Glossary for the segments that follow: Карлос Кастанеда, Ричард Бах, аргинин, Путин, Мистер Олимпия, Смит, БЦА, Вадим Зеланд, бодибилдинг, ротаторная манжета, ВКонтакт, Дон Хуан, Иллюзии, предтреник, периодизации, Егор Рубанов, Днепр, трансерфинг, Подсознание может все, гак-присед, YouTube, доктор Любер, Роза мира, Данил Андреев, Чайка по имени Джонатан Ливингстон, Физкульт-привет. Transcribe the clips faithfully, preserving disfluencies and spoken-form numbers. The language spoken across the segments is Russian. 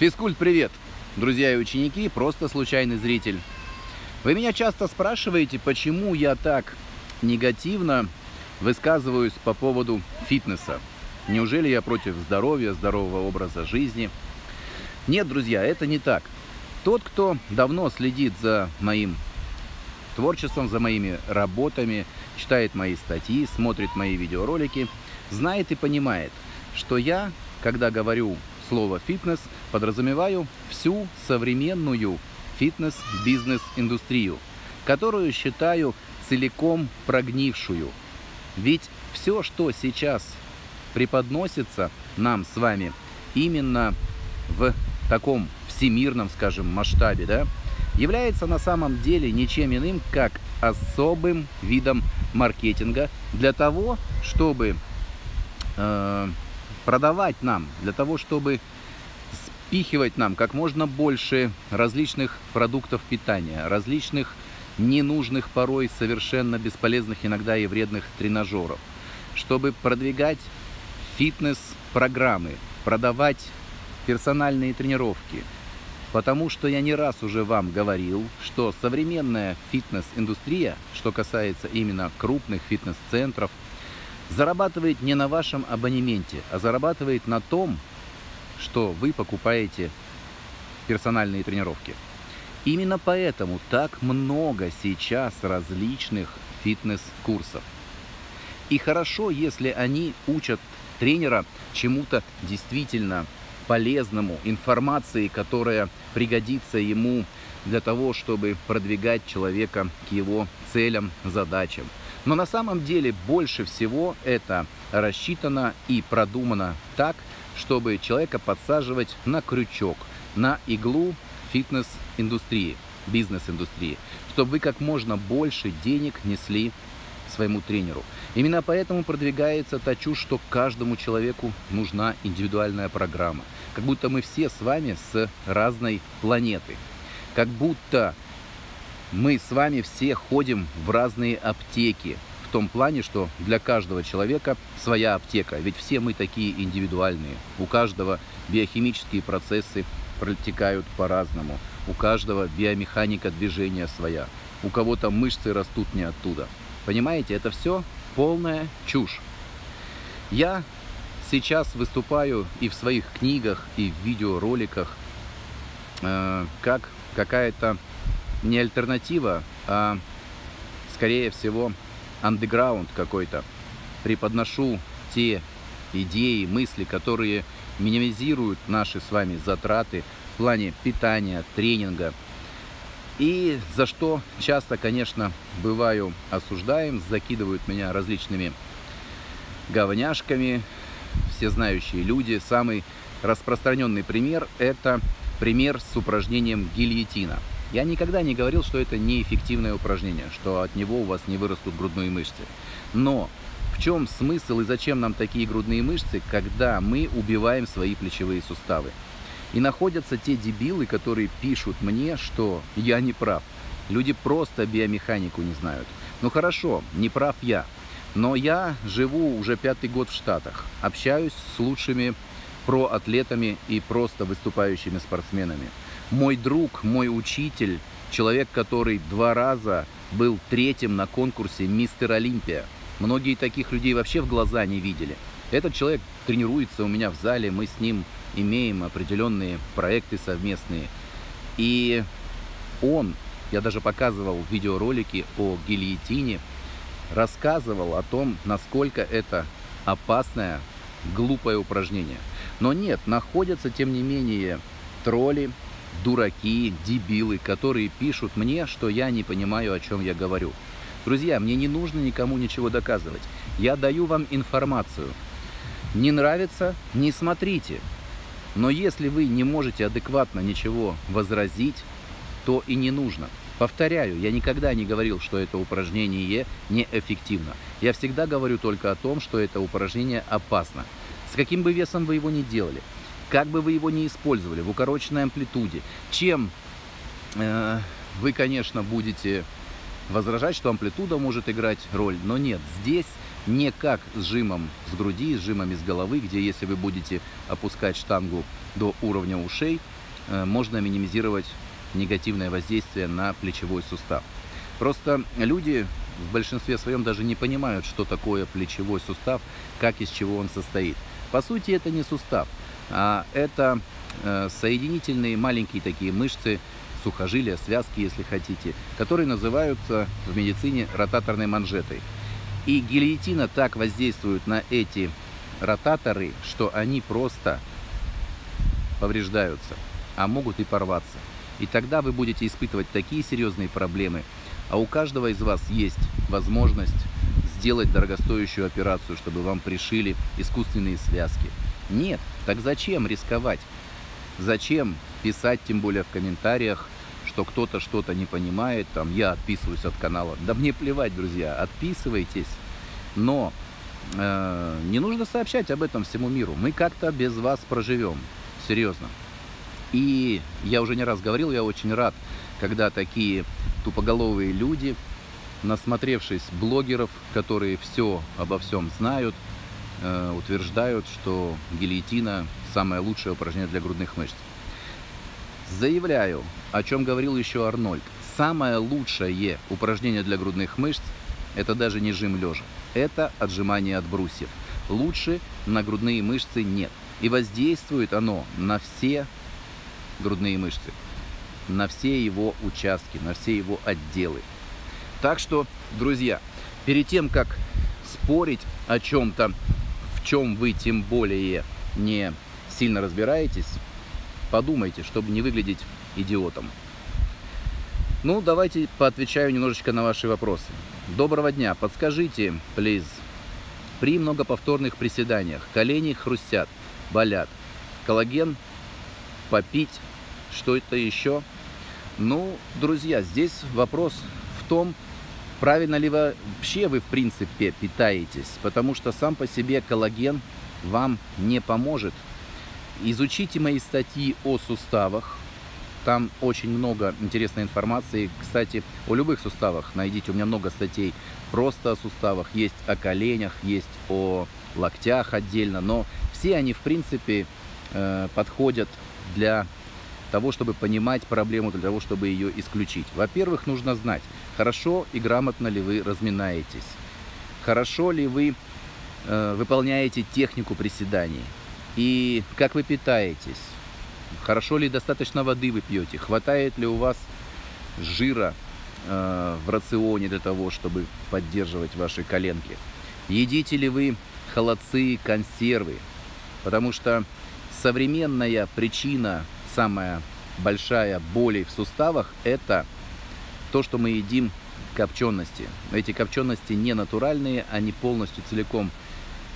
Физкульт-привет, друзья и ученики, просто случайный зритель. Вы меня часто спрашиваете, почему я так негативно высказываюсь по поводу фитнеса. Неужели я против здоровья, здорового образа жизни? Нет, друзья, это не так. Тот, кто давно следит за моим творчеством, за моими работами, читает мои статьи, смотрит мои видеоролики, знает и понимает, что я, когда говорю слово «фитнес», подразумеваю всю современную фитнес-бизнес-индустрию, которую считаю целиком прогнившую. Ведь все, что сейчас преподносится нам с вами именно в таком всемирном, скажем, масштабе, да, является на самом деле ничем иным, как особым видом маркетинга для того, чтобы э, продавать нам, для того, чтобы впихивать нам как можно больше различных продуктов питания, различных ненужных, порой совершенно бесполезных, иногда и вредных тренажеров, чтобы продвигать фитнес-программы, продавать персональные тренировки. Потому что я не раз уже вам говорил, что современная фитнес-индустрия, что касается именно крупных фитнес-центров, зарабатывает не на вашем абонементе, а зарабатывает на том, что вы покупаете персональные тренировки. Именно поэтому так много сейчас различных фитнес-курсов. И хорошо, если они учат тренера чему-то действительно полезному, информации, которая пригодится ему для того, чтобы продвигать человека к его целям, задачам. Но на самом деле больше всего это рассчитано и продумано так, чтобы человека подсаживать на крючок, на иглу фитнес-индустрии, бизнес-индустрии, чтобы вы как можно больше денег несли своему тренеру. Именно поэтому продвигается та чушь, что каждому человеку нужна индивидуальная программа. Как будто мы все с вами с разной планеты. Как будто мы с вами все ходим в разные аптеки. В том плане, что для каждого человека своя аптека. Ведь все мы такие индивидуальные. У каждого биохимические процессы протекают по-разному. У каждого биомеханика движения своя. У кого-то мышцы растут не оттуда. Понимаете, это все полная чушь. Я сейчас выступаю и в своих книгах, и в видеороликах э, как какая-то не альтернатива, а скорее всего андеграунд какой-то. Преподношу те идеи, мысли, которые минимизируют наши с вами затраты в плане питания, тренинга. И за что часто, конечно, бываю осуждаем, закидывают меня различными говняшками, всезнающие люди. Самый распространенный пример – это пример с упражнением гильотина. Я никогда не говорил, что это неэффективное упражнение, что от него у вас не вырастут грудные мышцы. Но в чем смысл и зачем нам такие грудные мышцы, когда мы убиваем свои плечевые суставы? И находятся те дебилы, которые пишут мне, что я не прав. Люди просто биомеханику не знают. Ну хорошо, не прав я. Но я живу уже пятый год в Штатах. Общаюсь с лучшими проатлетами и просто выступающими спортсменами. Мой друг, мой учитель, человек, который два раза был третьим на конкурсе «Мистер Олимпия». Многие таких людей вообще в глаза не видели. Этот человек тренируется у меня в зале, мы с ним имеем определенные проекты совместные. И он, я даже показывал видеоролики о гильотине, рассказывал о том, насколько это опасное, глупое упражнение. Но нет, находятся, тем не менее, тролли, дураки, дебилы, которые пишут мне, что я не понимаю, о чем я говорю. Друзья, мне не нужно никому ничего доказывать. Я даю вам информацию. Не нравится – не смотрите. Но если вы не можете адекватно ничего возразить, то и не нужно. Повторяю, я никогда не говорил, что это упражнение неэффективно. Я всегда говорю только о том, что это упражнение опасно. С каким бы весом вы его ни делали, как бы вы его ни использовали, в укороченной амплитуде, чем э, вы, конечно, будете возражать, что амплитуда может играть роль, но нет, здесь не как сжимом с груди, сжимом из головы, где если вы будете опускать штангу до уровня ушей, можно минимизировать негативное воздействие на плечевой сустав. Просто люди в большинстве своем даже не понимают, что такое плечевой сустав, как из чего он состоит. По сути, это не сустав, а это соединительные маленькие такие мышцы, сухожилия, связки, если хотите, которые называются в медицине ротаторной манжетой. И гильотина так воздействует на эти ротаторы, что они просто повреждаются, а могут и порваться. И тогда вы будете испытывать такие серьезные проблемы. А у каждого из вас есть возможность сделать дорогостоящую операцию, чтобы вам пришили искусственные связки. Нет, так зачем рисковать? Зачем писать, тем более в комментариях, что кто-то что-то не понимает, там, я отписываюсь от канала. Да мне плевать, друзья, отписывайтесь. Но э, не нужно сообщать об этом всему миру. Мы как-то без вас проживем, серьезно. И я уже не раз говорил, я очень рад, когда такие тупоголовые люди, насмотревшись блогеров, которые все обо всем знают, э, утверждают, что гильотина самое лучшее упражнение для грудных мышц. Заявляю, о чем говорил еще Арнольд. Самое лучшее упражнение для грудных мышц – это даже не жим лежа. Это отжимание от брусьев. Лучше на грудные мышцы нет. И воздействует оно на все грудные мышцы, на все его участки, на все его отделы. Так что, друзья, перед тем, как спорить о чем-то, в чем вы тем более не сильно разбираетесь, подумайте, чтобы не выглядеть идиотом. Ну, давайте поотвечаю немножечко на ваши вопросы. Доброго дня. Подскажите, плиз, при многоповторных приседаниях колени хрустят, болят. Коллаген попить, что это еще? Ну, друзья, здесь вопрос в том, правильно ли вообще вы в принципе питаетесь, потому что сам по себе коллаген вам не поможет. Изучите мои статьи о суставах, там очень много интересной информации. Кстати, о любых суставах найдите, у меня много статей просто о суставах, есть о коленях, есть о локтях отдельно, но все они в принципе подходят для того, чтобы понимать проблему, для того, чтобы ее исключить. Во-первых, нужно знать, хорошо и грамотно ли вы разминаетесь, хорошо ли вы выполняете технику приседаний и как вы питаетесь, хорошо ли достаточно воды вы пьете, хватает ли у вас жира э, в рационе для того, чтобы поддерживать ваши коленки, едите ли вы холодцы, консервы, потому что современная причина, самая большая боли в суставах, это то, что мы едим копчености. Эти копчености не натуральные, они полностью целиком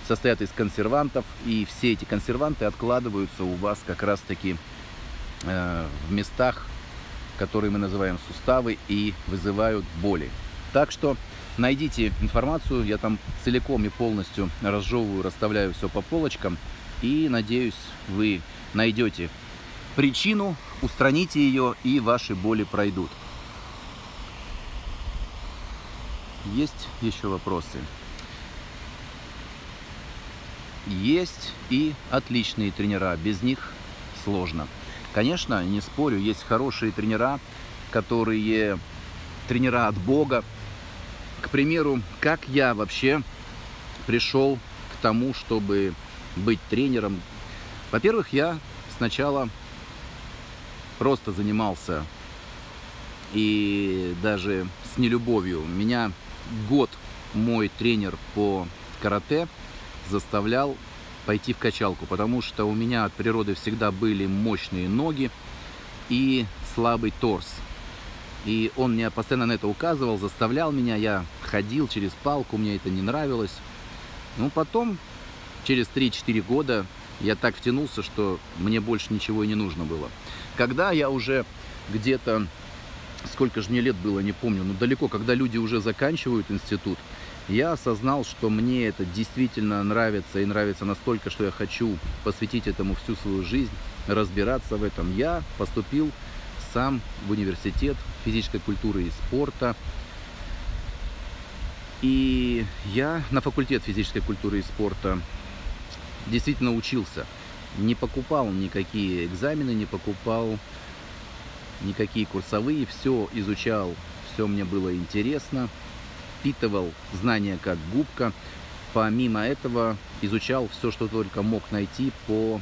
состоят из консервантов, и все эти консерванты откладываются у вас как раз таки э, в местах, которые мы называем суставы, и вызывают боли. Так что найдите информацию, я там целиком и полностью разжевываю, расставляю все по полочкам, и надеюсь, вы найдете причину, устраните ее, и ваши боли пройдут. Есть еще вопросы? Есть и отличные тренера, без них сложно. Конечно, не спорю, есть хорошие тренера, которые тренера от Бога. К примеру, как я вообще пришел к тому, чтобы быть тренером? Во-первых, я сначала просто занимался, и даже с нелюбовью. Меня год мой тренер по карате заставлял пойти в качалку, потому что у меня от природы всегда были мощные ноги и слабый торс. И он мне постоянно на это указывал, заставлял меня, я ходил через палку, мне это не нравилось. Ну, потом, через три-четыре года, я так втянулся, что мне больше ничего и не нужно было. Когда я уже где-то, сколько же мне лет было, не помню, но далеко, когда люди уже заканчивают институт, я осознал, что мне это действительно нравится, и нравится настолько, что я хочу посвятить этому всю свою жизнь, разбираться в этом. Я поступил сам в университет физической культуры и спорта, И я на факультет физической культуры и спорта действительно учился. Не покупал никакие экзамены, не покупал никакие курсовые. Все изучал, все мне было интересно. Впитывал знания как губка. Помимо этого изучал все, что только мог найти по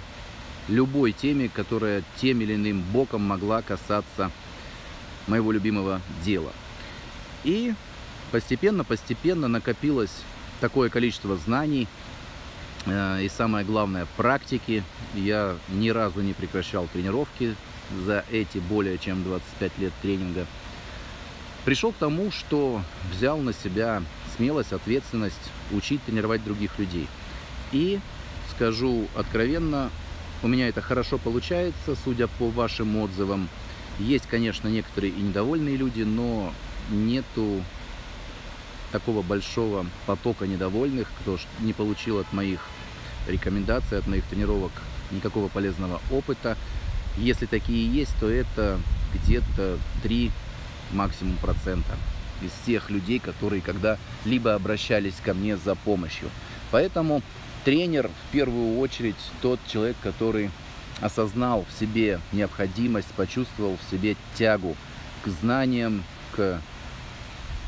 любой теме, которая тем или иным боком могла касаться моего любимого дела. И постепенно-постепенно накопилось такое количество знаний э, и, самое главное, практики. Я ни разу не прекращал тренировки за эти более чем двадцать пять лет тренинга. Пришел к тому, что взял на себя смелость, ответственность учить, тренировать других людей. И, скажу откровенно, у меня это хорошо получается, судя по вашим отзывам. Есть, конечно, некоторые и недовольные люди, но нету такого большого потока недовольных, кто не получил от моих рекомендаций, от моих тренировок никакого полезного опыта. Если такие есть, то это где-то три максимум процента из тех людей, которые когда-либо обращались ко мне за помощью. Поэтому тренер в первую очередь тот человек, который осознал в себе необходимость, почувствовал в себе тягу к знаниям, к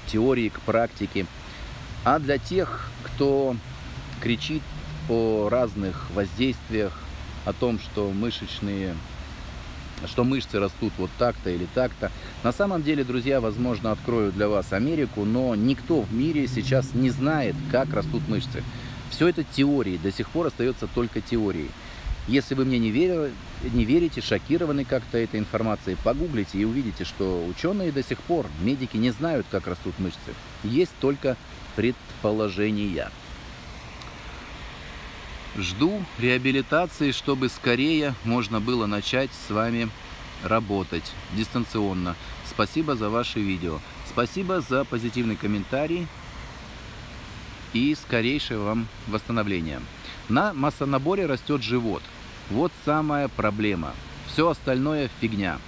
теории, к практике. А для тех, кто кричит о разных воздействиях, о том, что мышечные, что мышцы растут вот так-то или так-то, на самом деле, друзья, возможно, открою для вас Америку, но никто в мире сейчас не знает, как растут мышцы. Все это теории, до сих пор остается только теорией. Если вы мне не верили, не верите, шокированы как-то этой информацией, погуглите и увидите, что ученые до сих пор, медики, не знают, как растут мышцы. Есть только предположения. Жду реабилитации, чтобы скорее можно было начать с вами работать дистанционно. Спасибо за ваши видео. Спасибо за позитивный комментарий и скорейшего вам восстановления. На массонаборе растет живот. Вот самая проблема. Все остальное фигня.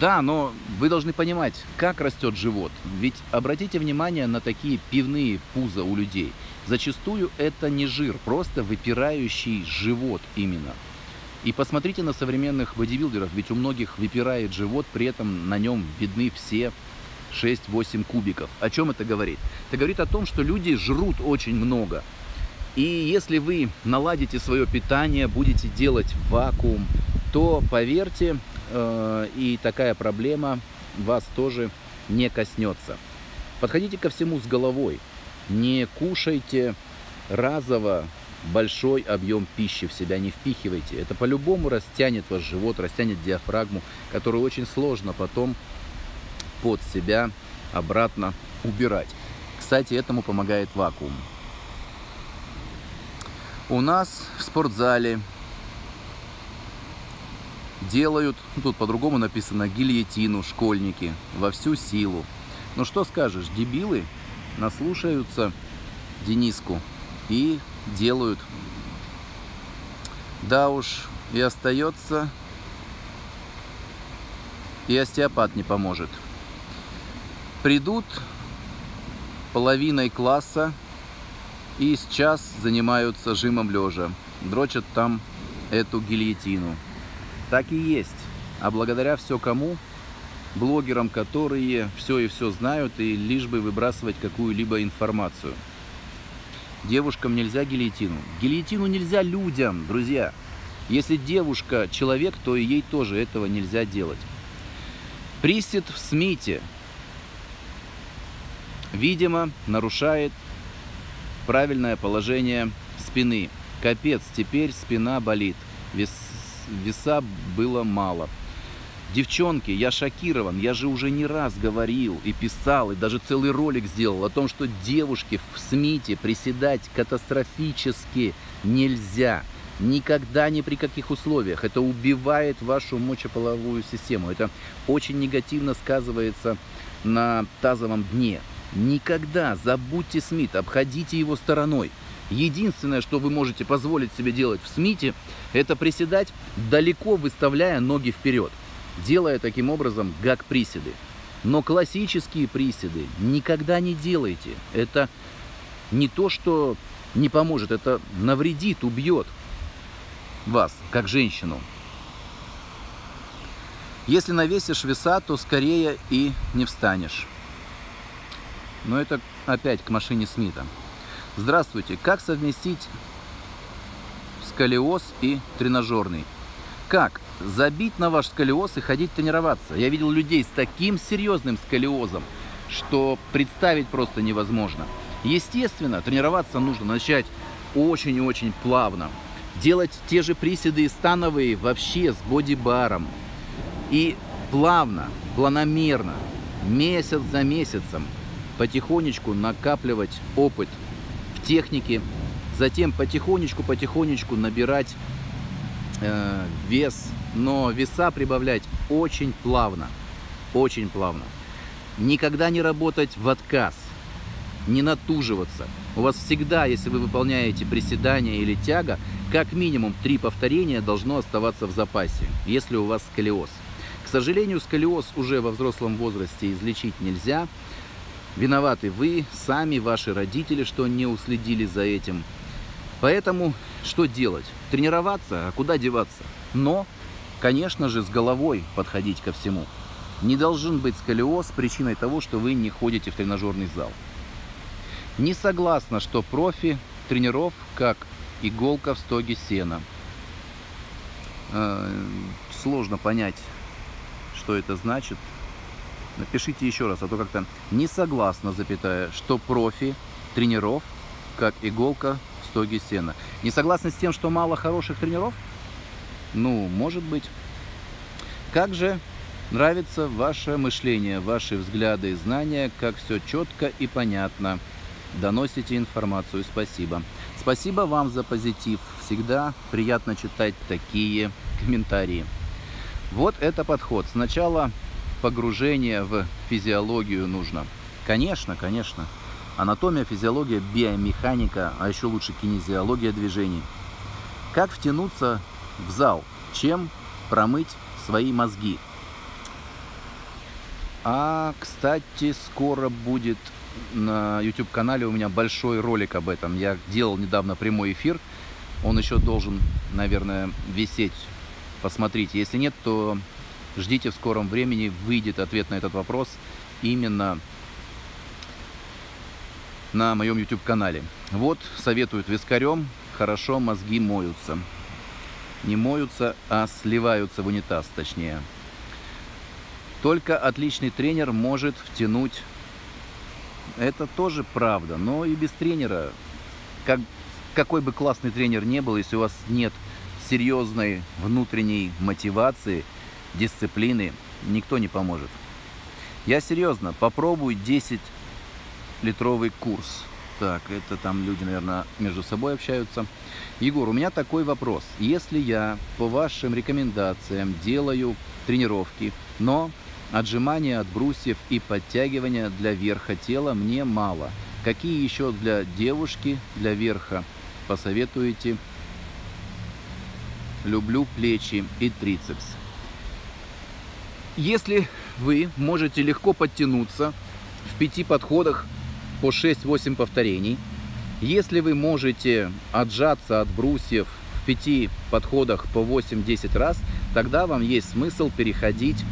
Да, но вы должны понимать, как растет живот. Ведь обратите внимание на такие пивные пузо у людей. Зачастую это не жир, просто выпирающий живот именно. И посмотрите на современных бодибилдеров, ведь у многих выпирает живот, при этом на нем видны все шесть-восемь кубиков. О чем это говорит? Это говорит о том, что люди жрут очень много. И если вы наладите свое питание, будете делать вакуум, то, поверьте, э, и такая проблема вас тоже не коснется. Подходите ко всему с головой. Не кушайте разово большой объем пищи в себя, не впихивайте. Это по-любому растянет ваш живот, растянет диафрагму, которую очень сложно потом под себя обратно убирать. Кстати, этому помогает вакуум. У нас в спортзале делают, ну, тут по-другому написано, гильотину школьники во всю силу. Ну что скажешь, дебилы наслушаются Дениску и делают. Да уж, и остается, и остеопат не поможет. Придут половиной класса и сейчас занимаются жимом лежа, дрочат там эту гильотину. Так и есть. А благодаря все кому? Блогерам, которые все и все знают, и лишь бы выбрасывать какую-либо информацию. Девушкам нельзя гильотину. Гильотину нельзя людям, друзья. Если девушка человек, то и ей тоже этого нельзя делать. Присед в Смите, видимо, нарушает правильное положение спины. Капец, теперь спина болит. Вес, веса было мало. Девчонки, я шокирован. Я же уже не раз говорил и писал, и даже целый ролик сделал о том, что девушке в Смите приседать катастрофически нельзя. Никогда, ни при каких условиях. Это убивает вашу мочеполовую систему. Это очень негативно сказывается на тазовом дне. Никогда забудьте Смит, обходите его стороной. Единственное, что вы можете позволить себе делать в Смите, это приседать, далеко выставляя ноги вперед, делая таким образом гак-приседы. Но классические приседы никогда не делайте. Это не то, что не поможет, это навредит, убьет вас, как женщину. Если навесишь веса, то скорее и не встанешь. Но это опять к машине Смита. Здравствуйте. Как совместить сколиоз и тренажерный? Как забить на ваш сколиоз и ходить тренироваться? Я видел людей с таким серьезным сколиозом, что представить просто невозможно. Естественно, тренироваться нужно начать очень-очень плавно. Делать те же приседы и становые вообще с бодибаром. И плавно, планомерно, месяц за месяцем потихонечку накапливать опыт в технике, затем потихонечку-потихонечку набирать э, вес, но веса прибавлять очень плавно, очень плавно. Никогда не работать в отказ, не натуживаться. У вас всегда, если вы выполняете приседания или тяга, как минимум три повторения должно оставаться в запасе, если у вас сколиоз. К сожалению, сколиоз уже во взрослом возрасте излечить нельзя. Виноваты вы, сами, ваши родители, что не уследили за этим. Поэтому что делать? Тренироваться, а куда деваться? Но, конечно же, с головой подходить ко всему. Не должен быть сколиоз причиной того, что вы не ходите в тренажерный зал. Не согласна, что профи тренеров как иголка в стоге сена. Э-э- сложно понять, что это значит. Напишите еще раз, а то как-то не согласна, запятая, что профи тренеров как иголка в стоге сена. Не согласна с тем, что мало хороших тренеров? Ну, может быть. Как же нравится ваше мышление, ваши взгляды и знания, как все четко и понятно. Доносите информацию, спасибо. Спасибо вам за позитив. Всегда приятно читать такие комментарии. Вот это подход. Сначала погружение в физиологию нужно. Конечно, конечно. Анатомия, физиология, биомеханика, а еще лучше кинезиология движений. Как втянуться в зал? Чем промыть свои мозги? А, кстати, скоро будет на YouTube-канале у меня большой ролик об этом. Я делал недавно прямой эфир. Он еще должен, наверное, висеть. Посмотрите. Если нет, то ждите, в скором времени выйдет ответ на этот вопрос именно на моем YouTube-канале. Вот, советуют вискарем, хорошо мозги моются. Не моются, а сливаются в унитаз, точнее. Только отличный тренер может втянуть. Это тоже правда, но и без тренера. Как, какой бы классный тренер ни был, если у вас нет серьезной внутренней мотивации, дисциплины, никто не поможет. Я серьезно, попробуй десятилитровый курс. Так, это там люди, наверное, между собой общаются. Егор, у меня такой вопрос. Если я по вашим рекомендациям делаю тренировки, но отжимания от брусьев и подтягивания для верха тела мне мало, какие еще для девушки, для верха посоветуете? Люблю плечи и трицепс. Если вы можете легко подтянуться в пяти подходах по шесть-восемь повторений, если вы можете отжаться от брусьев в пяти подходах по восемь-десять раз, тогда вам есть смысл переходить,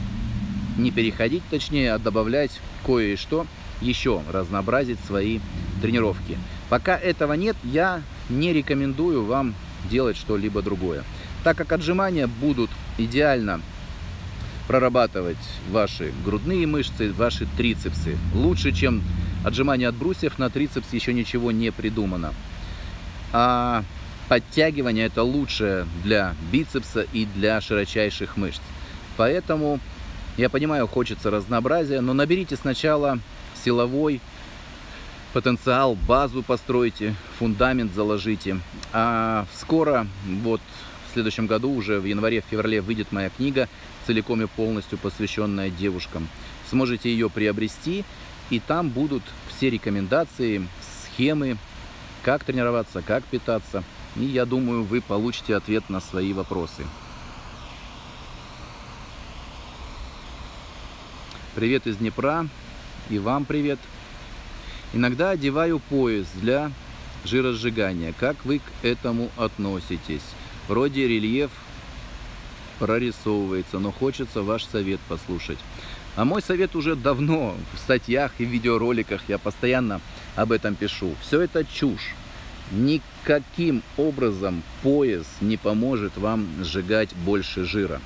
не переходить, точнее, а добавлять кое-что еще, разнообразить свои тренировки. Пока этого нет, я не рекомендую вам делать что-либо другое, так как отжимания будут идеально прорабатывать ваши грудные мышцы, ваши трицепсы. Лучше, чем отжимания от брусьев, на трицепс еще ничего не придумано. А подтягивание это лучше для бицепса и для широчайших мышц. Поэтому, я понимаю, хочется разнообразия, но наберите сначала силовой потенциал, базу постройте, фундамент заложите. А скоро, вот в следующем году, уже в январе-феврале, выйдет моя книга, целиком и полностью посвященная девушкам. Сможете ее приобрести, и там будут все рекомендации, схемы, как тренироваться, как питаться. И я думаю, вы получите ответ на свои вопросы. Привет из Днепра. И вам привет. Иногда одеваю пояс для жиросжигания. Как вы к этому относитесь? Вроде рельеф прорисовывается, но хочется ваш совет послушать. А мой совет уже давно в статьях и видеороликах, я постоянно об этом пишу. Все это чушь. Никаким образом пояс не поможет вам сжигать больше жира,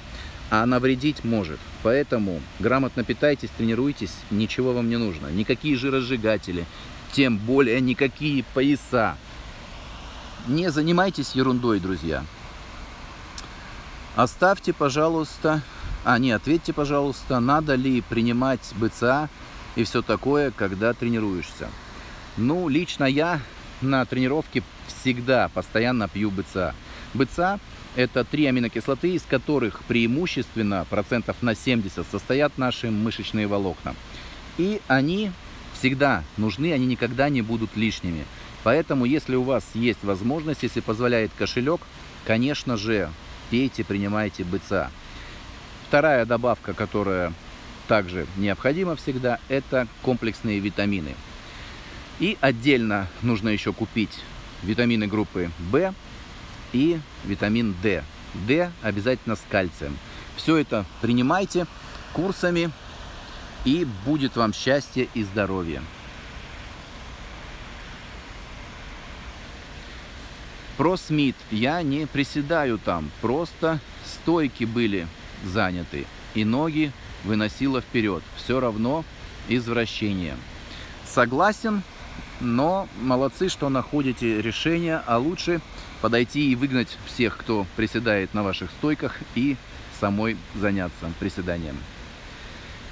а навредить может. Поэтому грамотно питайтесь, тренируйтесь, ничего вам не нужно. Никакие жиросжигатели, тем более никакие пояса. Не занимайтесь ерундой, друзья. Оставьте, пожалуйста, а не ответьте, пожалуйста, надо ли принимать БЦА и все такое, когда тренируешься. Ну, лично я на тренировке всегда постоянно пью БЦА. БЦА — это три аминокислоты, из которых преимущественно процентов на семьдесят состоят наши мышечные волокна. И они всегда нужны, они никогда не будут лишними. Поэтому, если у вас есть возможность, если позволяет кошелек, конечно же, пейте, принимайте БЦА. Вторая добавка, которая также необходима всегда, это комплексные витамины. И отдельно нужно еще купить витамины группы В и витамин Д. Д обязательно с кальцием. Все это принимайте курсами, и будет вам счастье и здоровье. Про Смит я не приседаю там, просто стойки были заняты, и ноги выносило вперед. Все равно извращение. Согласен, но молодцы, что находите решение, а лучше подойти и выгнать всех, кто приседает на ваших стойках, и самой заняться приседанием.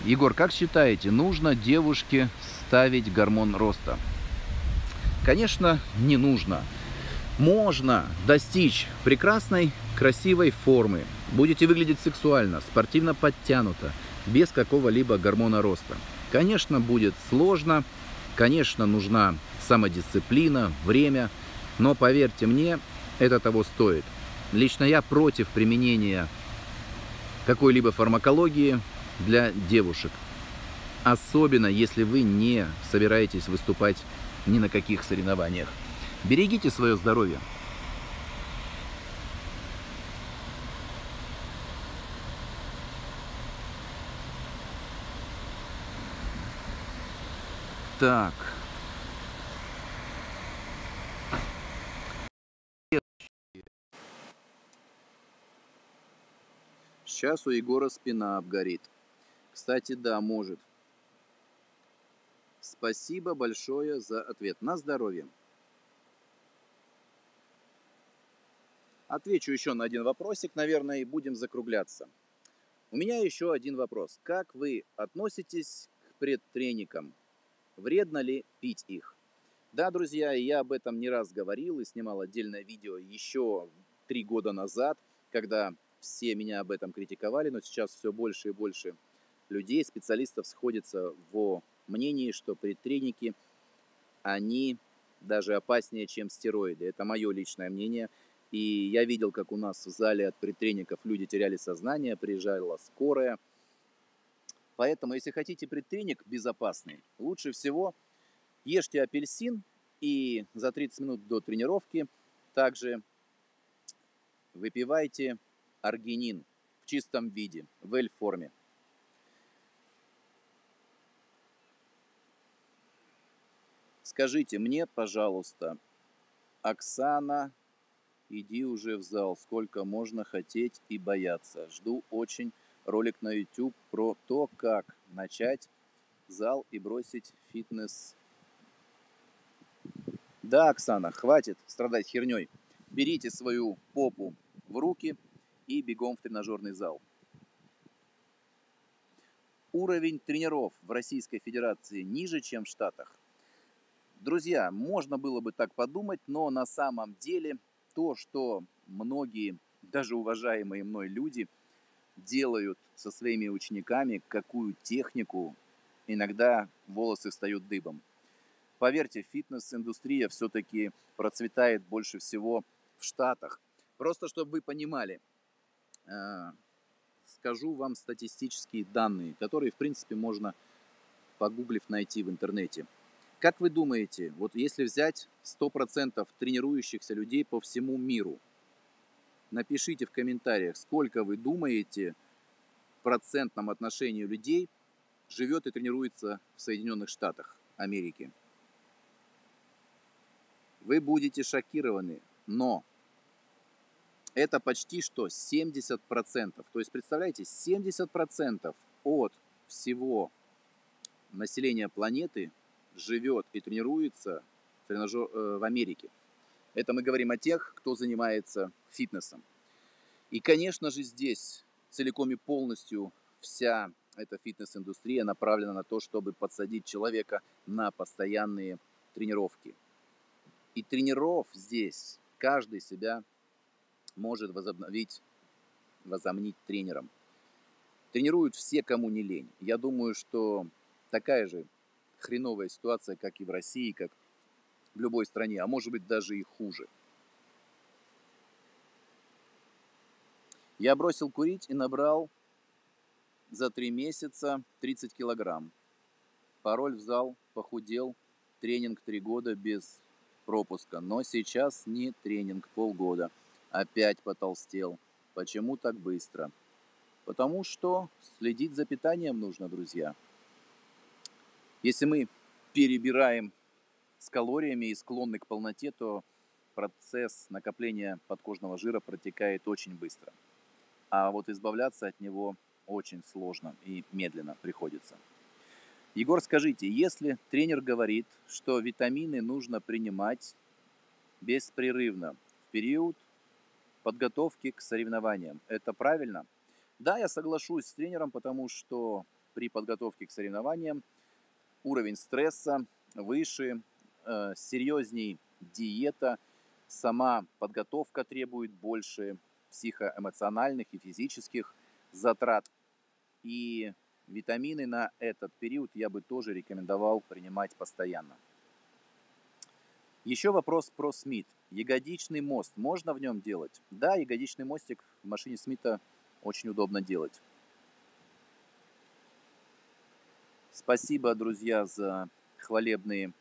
Егор, как считаете, нужно девушке ставить гормон роста? Конечно, не нужно. Можно достичь прекрасной, красивой формы. Будете выглядеть сексуально, спортивно подтянуто, без какого-либо гормона роста. Конечно, будет сложно, конечно, нужна самодисциплина, время, но поверьте мне, это того стоит. Лично я против применения какой-либо фармакологии для девушек, особенно если вы не собираетесь выступать ни на каких соревнованиях. Берегите свое здоровье. Так. Сейчас у Егора спина обгорит. Кстати, да, может. Спасибо большое за ответ. На здоровье. Отвечу еще на один вопросик, наверное, и будем закругляться. У меня еще один вопрос. Как вы относитесь к предтреникам? Вредно ли пить их? Да, друзья, я об этом не раз говорил и снимал отдельное видео еще три года назад, когда все меня об этом критиковали, но сейчас все больше и больше людей, специалистов сходятся во мнении, что предтреники, они даже опаснее, чем стероиды. Это мое личное мнение. И я видел, как у нас в зале от предтреников люди теряли сознание, приезжала скорая. Поэтому, если хотите предтреник безопасный, лучше всего ешьте апельсин и за тридцать минут до тренировки также выпивайте аргинин в чистом виде, в эль-форме. Скажите мне, пожалуйста, Оксана, иди уже в зал, сколько можно хотеть и бояться. Жду очень ролик на YouTube про то, как начать зал и бросить фитнес. Да, Оксана, хватит страдать херней. Берите свою попу в руки и бегом в тренажерный зал. Уровень тренеров в Российской Федерации ниже, чем в Штатах. Друзья, можно было бы так подумать, но на самом деле то, что многие, даже уважаемые мной люди, делают со своими учениками, какую технику, иногда волосы встают дыбом. Поверьте, фитнес-индустрия все-таки процветает больше всего в Штатах. Просто чтобы вы понимали, скажу вам статистические данные, которые, в принципе, можно, погуглив, найти в интернете. Как вы думаете, вот если взять сто процентов тренирующихся людей по всему миру, напишите в комментариях, сколько вы думаете в процентном отношении людей живет и тренируется в Соединенных Штатах Америки. Вы будете шокированы, но это почти что семьдесят процентов. То есть, представляете, семьдесят процентов от всего населения планеты живет и тренируется в Америке. Это мы говорим о тех, кто занимается фитнесом. И, конечно же, здесь целиком и полностью вся эта фитнес-индустрия направлена на то, чтобы подсадить человека на постоянные тренировки. И тренеров здесь каждый себя может возобновить, возомнить тренером. Тренируют все, кому не лень. Я думаю, что такая же хреновая ситуация, как и в России, как в любой стране, а может быть даже и хуже. Я бросил курить и набрал за три месяца тридцать килограмм. Пароль в зал, похудел, тренинг три года без пропуска, но сейчас не тренинг, полгода. Опять потолстел. Почему так быстро? Потому что следить за питанием нужно, друзья. Если мы перебираем с калориями и склонны к полноте, то процесс накопления подкожного жира протекает очень быстро. А вот избавляться от него очень сложно и медленно приходится. Егор, скажите, если тренер говорит, что витамины нужно принимать беспрерывно в период подготовки к соревнованиям, это правильно? Да, я соглашусь с тренером, потому что при подготовке к соревнованиям уровень стресса выше, э, серьезней диета, сама подготовка требует больше психоэмоциональных и физических затрат. И витамины на этот период я бы тоже рекомендовал принимать постоянно. Еще вопрос про Смит. Ягодичный мост можно в нем делать? Да, ягодичный мостик в машине Смита очень удобно делать. Спасибо, друзья, за хвалебные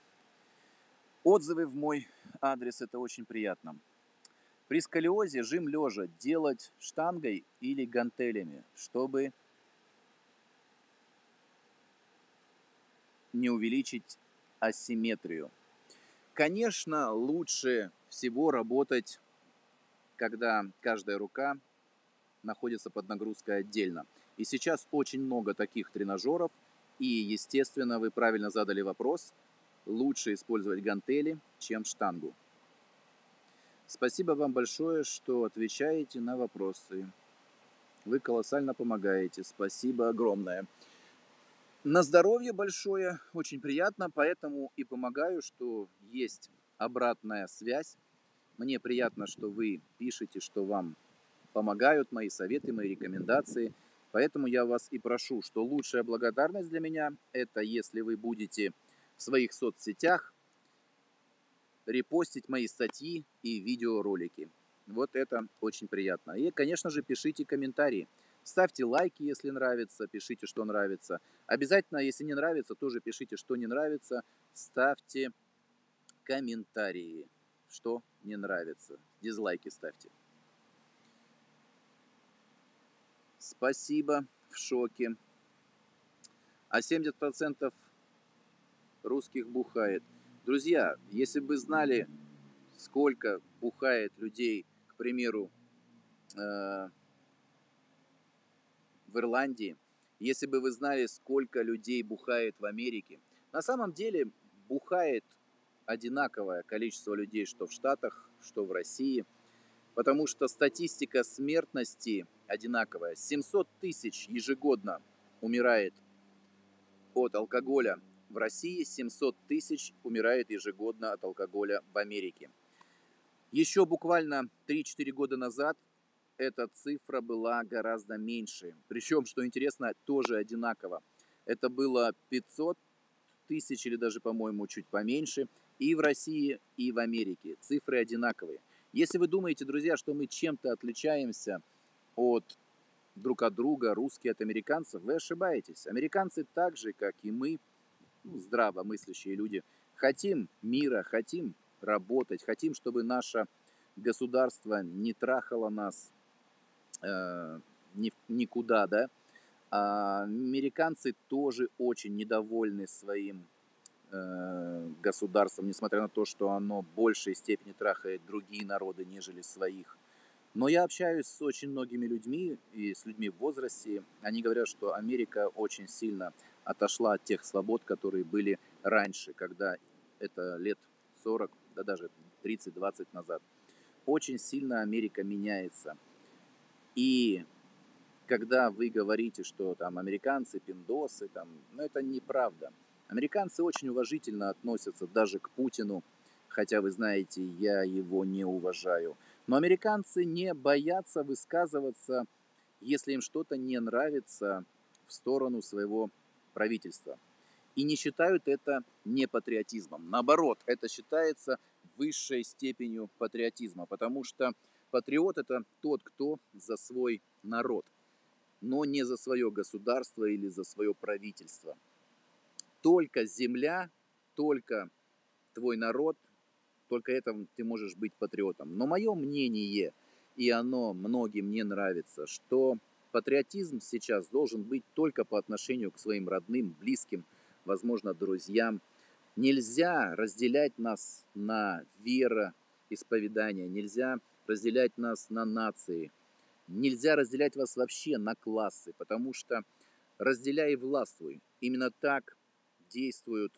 отзывы в мой адрес. Это очень приятно. При сколиозе жим лежа делать штангой или гантелями, чтобы не увеличить асимметрию. Конечно, лучше всего работать, когда каждая рука находится под нагрузкой отдельно. И сейчас очень много таких тренажеров. И, естественно, вы правильно задали вопрос, лучше использовать гантели, чем штангу. Спасибо вам большое, что отвечаете на вопросы. Вы колоссально помогаете. Спасибо огромное. На здоровье большое, очень приятно, поэтому и помогаю, что есть обратная связь. Мне приятно, что вы пишете, что вам помогают мои советы, мои рекомендации. Поэтому я вас и прошу, что лучшая благодарность для меня – это если вы будете в своих соцсетях репостить мои статьи и видеоролики. Вот это очень приятно. И, конечно же, пишите комментарии. Ставьте лайки, если нравится, пишите, что нравится. Обязательно, если не нравится, тоже пишите, что не нравится. Ставьте комментарии, что не нравится. Дизлайки ставьте. Спасибо, в шоке. А семьдесят процентов русских бухает. Друзья, если бы знали, сколько бухает людей, к примеру, э, в Ирландии, если бы вы знали, сколько людей бухает в Америке. На самом деле бухает одинаковое количество людей, что в Штатах, что в России. Потому что статистика смертности одинаковая. семьсот тысяч ежегодно умирает от алкоголя в России, семьсот тысяч умирает ежегодно от алкоголя в Америке. Еще буквально три-четыре года назад эта цифра была гораздо меньше. Причем, что интересно, тоже одинаково. Это было пятьсот тысяч или даже, по-моему, чуть поменьше и в России, и в Америке. Цифры одинаковые. Если вы думаете, друзья, что мы чем-то отличаемся от друг от друга, русские от американцев, вы ошибаетесь. Американцы так же, как и мы, ну, здравомыслящие люди, хотим мира, хотим работать, хотим, чтобы наше государство не трахало нас э, ни, никуда, да. А американцы тоже очень недовольны своим э, государством, несмотря на то, что оно в большей степени трахает другие народы, нежели своих. Но я общаюсь с очень многими людьми и с людьми в возрасте. Они говорят, что Америка очень сильно отошла от тех свобод, которые были раньше, когда это лет сорок, да даже тридцать-двадцать назад. Очень сильно Америка меняется. И когда вы говорите, что там американцы, пиндосы, там, ну это неправда. Американцы очень уважительно относятся даже к Путину, хотя вы знаете, я его не уважаю. Но американцы не боятся высказываться, если им что-то не нравится, в сторону своего правительства. И не считают это непатриотизмом. Наоборот, это считается высшей степенью патриотизма, потому что патриот – это тот, кто за свой народ, но не за свое государство или за свое правительство. Только земля, только твой народ, только это ты можешь быть патриотом. Но мое мнение, и оно многим не нравится, что патриотизм сейчас должен быть только по отношению к своим родным, близким, возможно, друзьям. Нельзя разделять нас на вероисповедание, нельзя разделять нас на нации. Нельзя разделять вас вообще на классы, потому что разделяй и властвуй. Именно так действует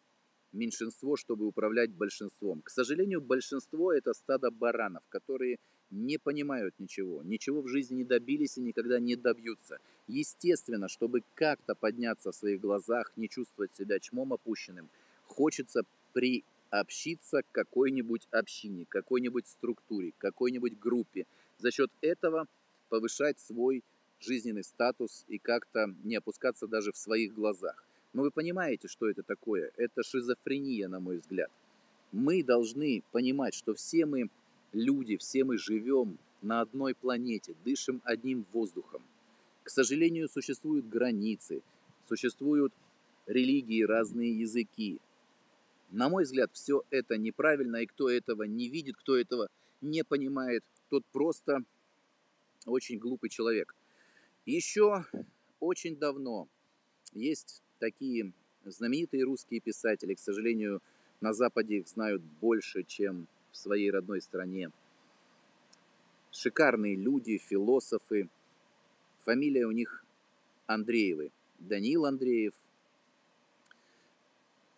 меньшинство, чтобы управлять большинством. К сожалению, большинство – это стадо баранов, которые не понимают ничего, ничего в жизни не добились и никогда не добьются. Естественно, чтобы как-то подняться в своих глазах, не чувствовать себя чмом опущенным, хочется приобщиться к какой-нибудь общине, какой-нибудь структуре, какой-нибудь группе. За счет этого повышать свой жизненный статус и как-то не опускаться даже в своих глазах. Но вы понимаете, что это такое? Это шизофрения, на мой взгляд. Мы должны понимать, что все мы люди, все мы живем на одной планете, дышим одним воздухом. К сожалению, существуют границы, существуют религии, разные языки. На мой взгляд, все это неправильно, и кто этого не видит, кто этого не понимает, тот просто очень глупый человек. Еще очень давно есть такие знаменитые русские писатели. К сожалению, на Западе их знают больше, чем в своей родной стране. Шикарные люди, философы. Фамилия у них Андреевы. Данил Андреев.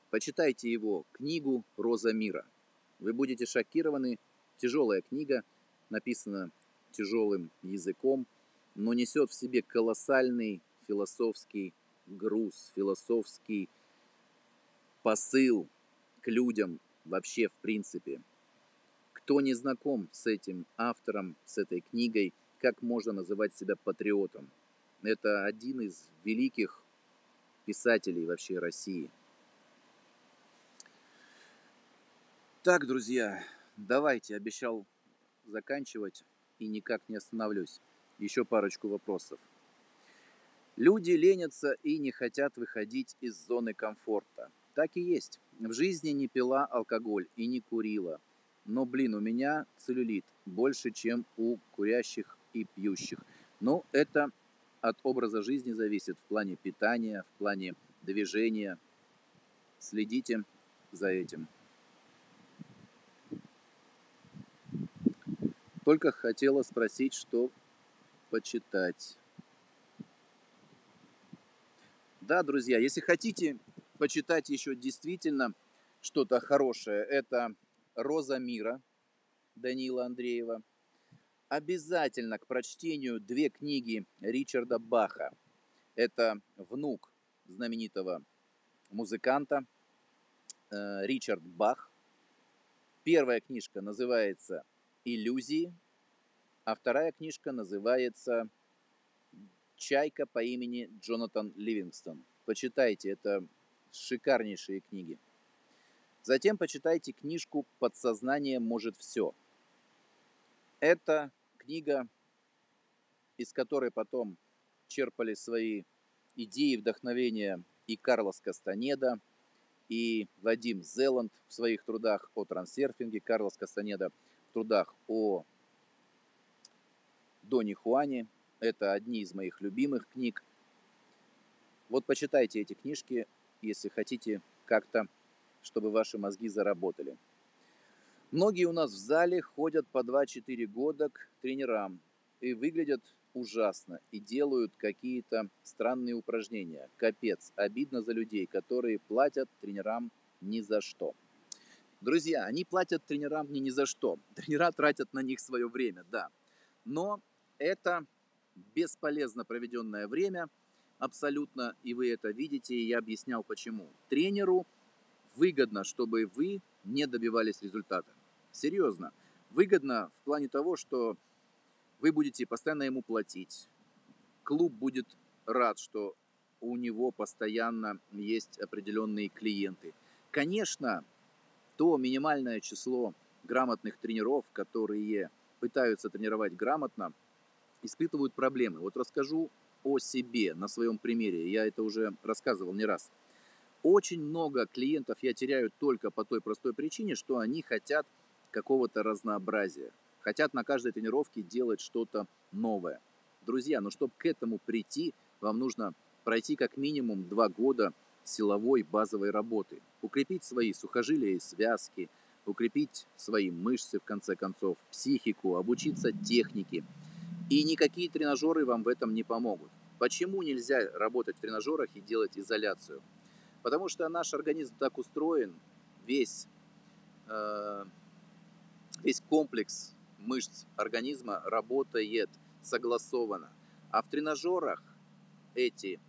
Почитайте его книгу «Роза мира». Вы будете шокированы. Тяжелая книга, написана тяжелым языком, но несет в себе колоссальный философский груз, философский посыл к людям вообще в принципе. Кто не знаком с этим автором, с этой книгой, как можно называть себя патриотом? Это один из великих писателей вообще России. Так, друзья, давайте, обещал заканчивать. И никак не остановлюсь. Еще парочку вопросов. Люди ленятся и не хотят выходить из зоны комфорта. Так и есть. В жизни не пила алкоголь и не курила. Но, блин, у меня целлюлит больше, чем у курящих и пьющих. Но это от образа жизни зависит в плане питания, в плане движения. Следите за этим. Только хотела спросить, что почитать. Да, друзья, если хотите почитать еще действительно что-то хорошее, это «Роза мира» Данила Андреева. Обязательно к прочтению две книги Ричарда Баха. Это внук знаменитого музыканта Ричард Бах. Первая книжка называется «Иллюзии», а вторая книжка называется «Чайка по имени Джонатан Ливингстон». Почитайте, это шикарнейшие книги. Затем почитайте книжку «Подсознание может все». Это книга, из которой потом черпали свои идеи, вдохновения и Карлос Кастанеда, и Вадим Зеланд в своих трудах о трансерфинге, Карлос Кастанеда в трудах о Доне Хуане. Это одни из моих любимых книг. Вот почитайте эти книжки, если хотите как-то, чтобы ваши мозги заработали. Многие у нас в зале ходят по два-четыре года к тренерам и выглядят ужасно, и делают какие-то странные упражнения. Капец, обидно за людей, которые платят тренерам ни за что. Друзья, они платят тренерам не ни за что. Тренера тратят на них свое время, да. Но это бесполезно проведенное время абсолютно, и вы это видите, и я объяснял почему. Тренеру выгодно, чтобы вы не добивались результата. Серьезно. Выгодно в плане того, что вы будете постоянно ему платить. Клуб будет рад, что у него постоянно есть определенные клиенты. Конечно, то минимальное число грамотных тренеров, которые пытаются тренировать грамотно, испытывают проблемы. Вот расскажу о себе на своем примере. Я это уже рассказывал не раз. Очень много клиентов я теряю только по той простой причине, что они хотят какого-то разнообразия. Хотят на каждой тренировке делать что-то новое. Друзья, но чтобы к этому прийти, вам нужно пройти как минимум два года силовой базовой работы. Укрепить свои сухожилия и связки, укрепить свои мышцы, в конце концов, психику, обучиться технике. И никакие тренажеры вам в этом не помогут. Почему нельзя работать в тренажерах и делать изоляцию? Потому что наш организм так устроен, весь, э, весь комплекс мышц организма работает согласованно. А в тренажерах эти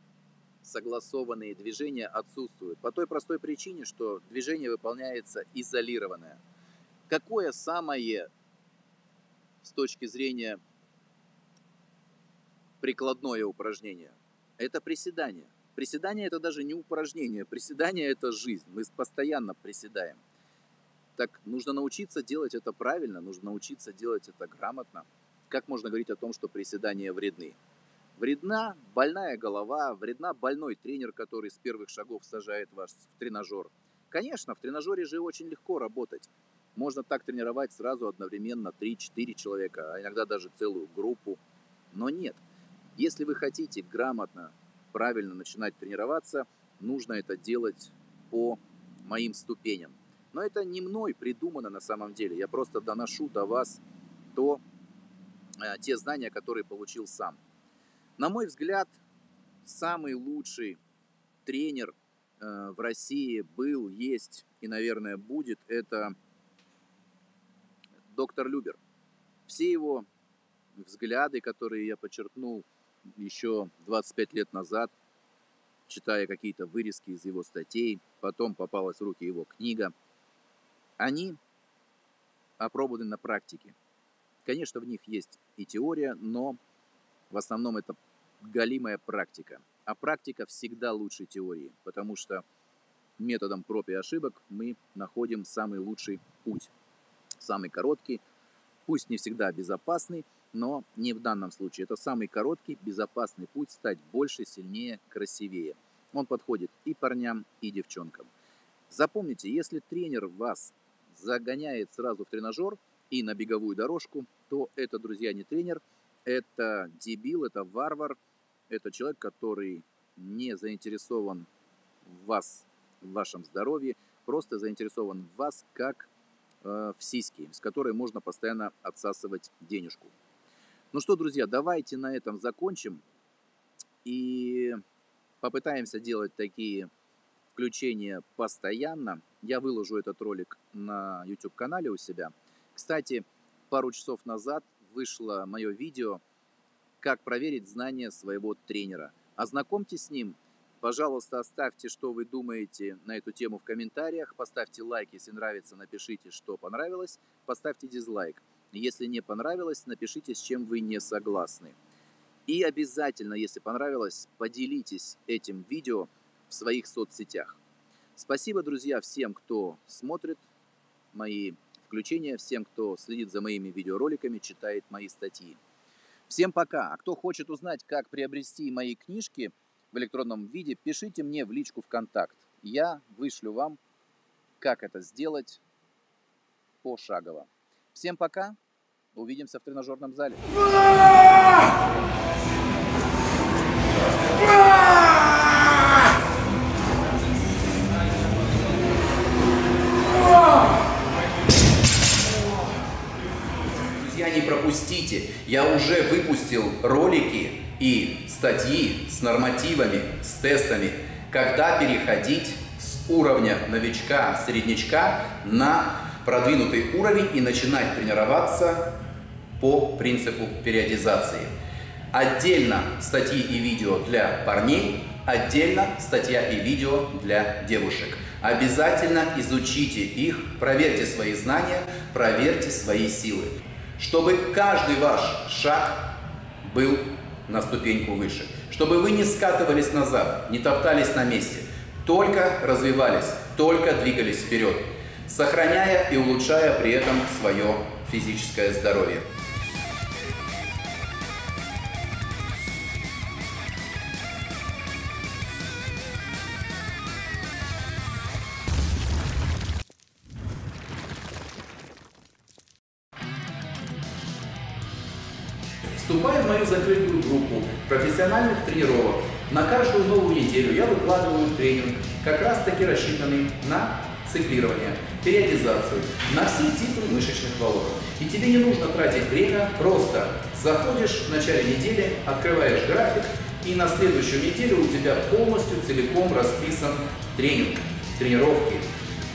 согласованные движения отсутствуют. По той простой причине, что движение выполняется изолированное. Какое самое, с точки зрения прикладное упражнение? Это приседание. Приседание – это даже не упражнение, приседание – это жизнь, мы постоянно приседаем. Так нужно научиться делать это правильно, нужно научиться делать это грамотно. Как можно говорить о том, что приседания вредны? Вредна больная голова, вредна больной тренер, который с первых шагов сажает вас в тренажер. Конечно, в тренажере же очень легко работать. Можно так тренировать сразу одновременно три-четыре человека, а иногда даже целую группу. Но нет, если вы хотите грамотно, правильно начинать тренироваться, нужно это делать по моим ступеням. Но это не мной придумано на самом деле. Я просто доношу до вас то, те знания, которые получил сам. На мой взгляд, самый лучший тренер в России был, есть и, наверное, будет, это доктор Любер. Все его взгляды, которые я подчеркнул еще двадцать пять лет назад, читая какие-то вырезки из его статей, потом попалась в руки его книга, они опробованы на практике. Конечно, в них есть и теория, но в основном это голимая практика. А практика всегда лучше теории, потому что методом проб и ошибок мы находим самый лучший путь, самый короткий, пусть не всегда безопасный, но не в данном случае. Это самый короткий, безопасный путь стать больше, сильнее, красивее. Он подходит и парням, и девчонкам. Запомните, если тренер вас загоняет сразу в тренажер и на беговую дорожку, то это, друзья, не тренер, это дебил, это варвар, это человек, который не заинтересован в вас, в вашем здоровье, просто заинтересован в вас как э, в сиське, с которой можно постоянно отсасывать денежку. Ну что, друзья, давайте на этом закончим и попытаемся делать такие включения постоянно. Я выложу этот ролик на YouTube-канале у себя. Кстати, пару часов назад вышло мое видео «Как проверить знания своего тренера». Ознакомьтесь с ним. Пожалуйста, оставьте, что вы думаете на эту тему в комментариях. Поставьте лайк, если нравится, напишите, что понравилось. Поставьте дизлайк. Если не понравилось, напишите, с чем вы не согласны. И обязательно, если понравилось, поделитесь этим видео в своих соцсетях. Спасибо, друзья, всем, кто смотрит мои включения, всем, кто следит за моими видеороликами, читает мои статьи. Всем пока. А кто хочет узнать, как приобрести мои книжки в электронном виде, пишите мне в личку ВКонтакт. Я вышлю вам, как это сделать пошагово. Всем пока. Увидимся в тренажерном зале. Друзья, не пропустите. Я уже выпустил ролики и статьи с нормативами, с тестами, когда переходить с уровня новичка, среднячка на продвинутый уровень и начинать тренироваться по принципу периодизации. Отдельно статьи и видео для парней, отдельно статья и видео для девушек. Обязательно изучите их, проверьте свои знания, проверьте свои силы, чтобы каждый ваш шаг был на ступеньку выше, чтобы вы не скатывались назад, не топтались на месте, только развивались, только двигались вперед, сохраняя и улучшая при этом свое физическое здоровье. Вступая в мою закрытую группу профессиональных тренировок, на каждую новую неделю я выкладываю тренинг, как раз таки рассчитанный на циклирование, периодизацию, на все типы мышечных волокон. И тебе не нужно тратить время, просто заходишь в начале недели, открываешь график, и на следующую неделю у тебя полностью, целиком расписан тренинг, тренировки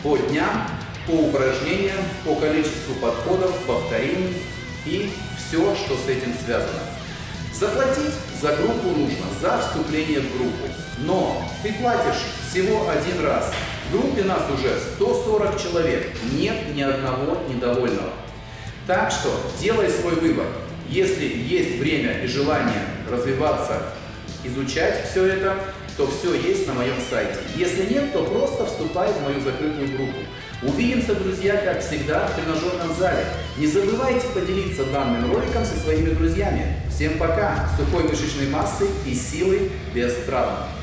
по дням, по упражнениям, по количеству подходов, повторений и все, что с этим связано. Заплатить за группу нужно, за вступление в группу, но ты платишь всего один раз. В группе нас уже сто сорок человек, нет ни одного недовольного. Так что делай свой выбор. Если есть время и желание развиваться, изучать все это, то все есть на моем сайте. Если нет, то просто вступай в мою закрытую группу. Увидимся, друзья, как всегда, в тренажерном зале. Не забывайте поделиться данным роликом со своими друзьями. Всем пока! Сухой мышечной массы и силы без травм.